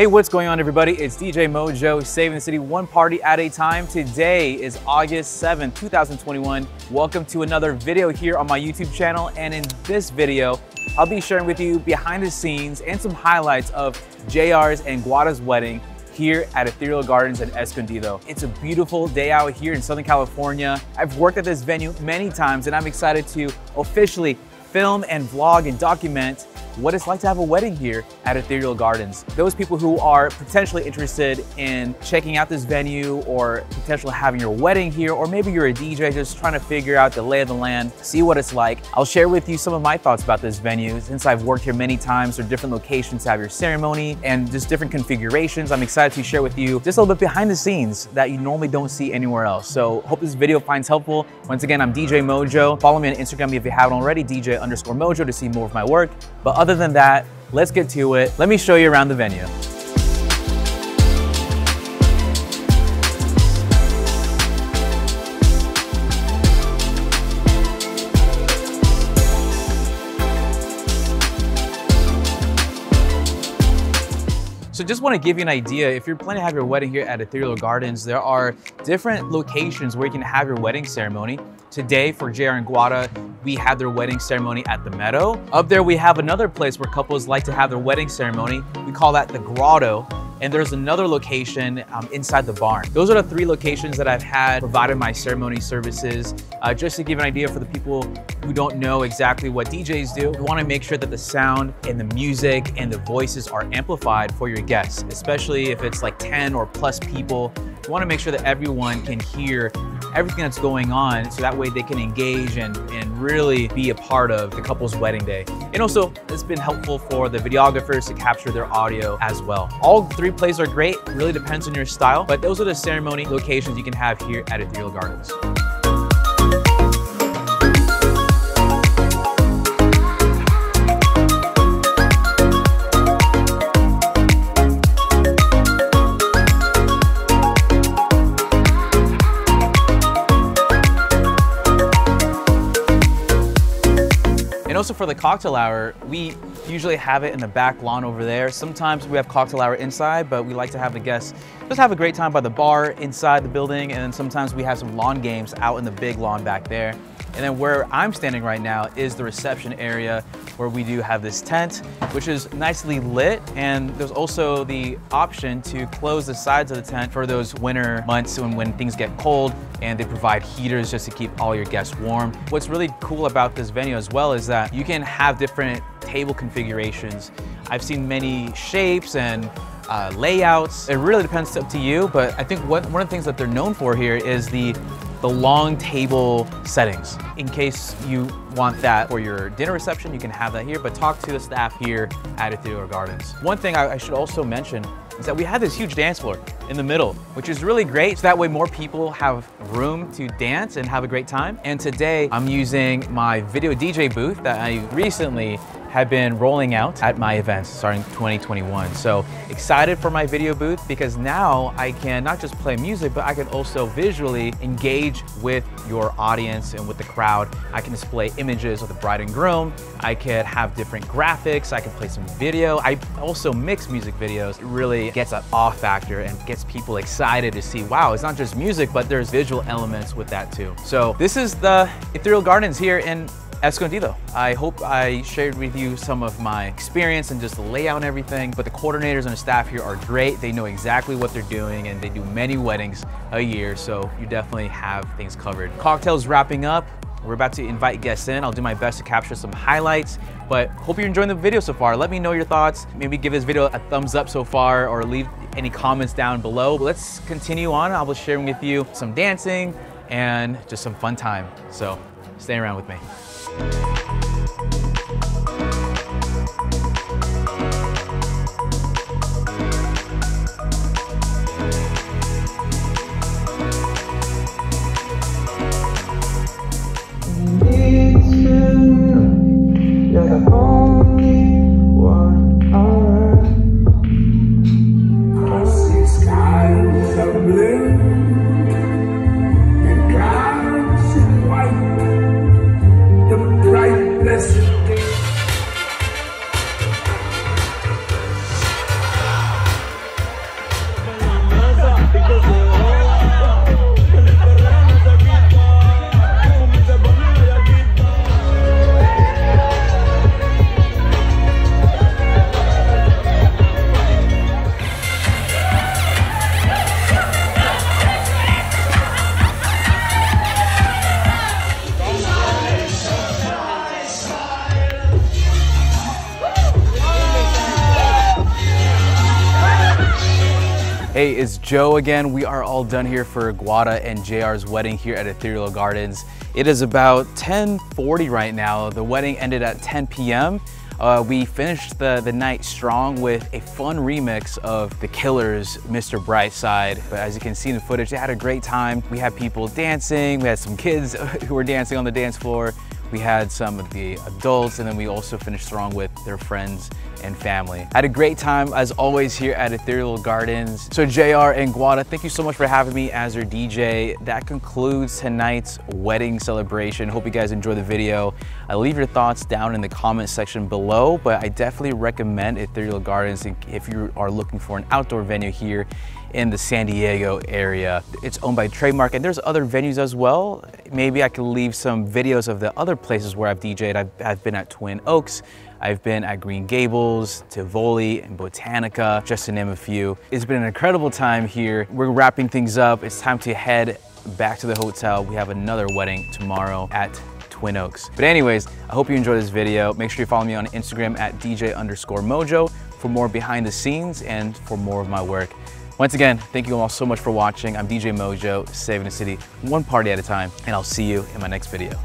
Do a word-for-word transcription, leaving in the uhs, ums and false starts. Hey, what's going on, everybody? It's D J Mojoe, saving the city one party at a time. Today is August seventh, two thousand twenty-one. Welcome to another video here on my YouTube channel. And in this video, I'll be sharing with you behind the scenes and some highlights of Jeir's and Guada's wedding here at Ethereal Gardens in Escondido. It's a beautiful day out here in Southern California. I've worked at this venue many times, and I'm excited to officially film and vlog and document what it's like to have a wedding here at Ethereal Gardens. Those people who are potentially interested in checking out this venue or potentially having your wedding here, or maybe you're a D J just trying to figure out the lay of the land, see what it's like. I'll share with you some of my thoughts about this venue since I've worked here many times. There are different locations to have your ceremony and just different configurations. I'm excited to share with you just a little bit behind the scenes that you normally don't see anywhere else. So hope this video finds helpful. Once again, I'm D J Mojoe. Follow me on Instagram if you haven't already, D J underscore Mojoe, to see more of my work. But other than that, let's get to it. Let me show you around the venue. So just want to give you an idea, if you're planning to have your wedding here at Ethereal Gardens, there are different locations where you can have your wedding ceremony. Today for Jeir and Guada, we had their wedding ceremony at The Meadow. Up there we have another place where couples like to have their wedding ceremony. We call that The Grotto. And there's another location um, inside the barn. Those are the three locations that I've had provided my ceremony services. Uh, just to give an idea for the people who don't know exactly what D Js do, we wanna make sure that the sound and the music and the voices are amplified for your guests, especially if it's like ten or plus people. We wanna make sure that everyone can hear everything that's going on, so that way they can engage and, and really be a part of the couple's wedding day. And also, it's been helpful for the videographers to capture their audio as well. All three plays are great, it really depends on your style, but those are the ceremony locations you can have here at Ethereal Gardens. Also for the cocktail hour, we usually have it in the back lawn over there. Sometimes we have cocktail hour inside, but we like to have the guests just have a great time by the bar inside the building, and then sometimes we have some lawn games out in the big lawn back there. And then where I'm standing right now is the reception area, where we do have this tent, which is nicely lit, and there's also the option to close the sides of the tent for those winter months when, when things get cold, and they provide heaters just to keep all your guests warm. What's really cool about this venue as well is that you can have different table configurations. I've seen many shapes and uh, layouts. It really depends, up to you, but I think what, one of the things that they're known for here is the the long table settings. In case you want that for your dinner reception, you can have that here, but talk to the staff here at Ethereal Gardens. One thing I, I should also mention is that we have this huge dance floor in the middle, which is really great. So that way more people have room to dance and have a great time. And today I'm using my video D J booth that I recently have been rolling out at my events starting twenty twenty-one. So excited for my video booth, because now I can not just play music, but I can also visually engage with your audience and with the crowd. I can display images of the bride and groom. I could have different graphics. I can play some video. I also mix music videos. It really gets that awe factor and gets people excited to see, wow, it's not just music, but there's visual elements with that too. So this is the Ethereal Gardens here in Escondido. I hope I shared with you some of my experience and just the layout and everything, but the coordinators and the staff here are great. They know exactly what they're doing, and they do many weddings a year, so you definitely have things covered. Cocktails wrapping up. We're about to invite guests in. I'll do my best to capture some highlights, but hope you're enjoying the video so far. Let me know your thoughts. Maybe give this video a thumbs up so far, or leave any comments down below. But let's continue on. I'll be sharing with you some dancing and just some fun time. So stay around with me. Hey, it's Joe again. We are all done here for Guada and J R's wedding here at Ethereal Gardens. It is about ten forty right now. The wedding ended at ten p m Uh, we finished the, the night strong with a fun remix of The Killers' Mister Brightside. But as you can see in the footage, they had a great time. We had people dancing. We had some kids who were dancing on the dance floor. We had some of the adults, and then we also finished strong with their friends and family. Had a great time as always here at Ethereal Gardens. So J R and Guada, thank you so much for having me as your D J. That concludes tonight's wedding celebration. Hope you guys enjoy the video. I leave your thoughts down in the comment section below, but I definitely recommend Ethereal Gardens if you are looking for an outdoor venue here in the San Diego area. It's owned by Trademark, and there's other venues as well. Maybe I can leave some videos of the other places where I've D J'd. I've, I've been at Twin Oaks, I've been at Green Gables, Tivoli, and Botanica, just to name a few. It's been an incredible time here. We're wrapping things up. It's time to head back to the hotel. We have another wedding tomorrow at Twin Oaks. But anyways, I hope you enjoyed this video. Make sure you follow me on Instagram at D J underscore Mojoe for more behind the scenes and for more of my work. Once again, thank you all so much for watching. I'm D J Mojoe, saving the city one party at a time, and I'll see you in my next video.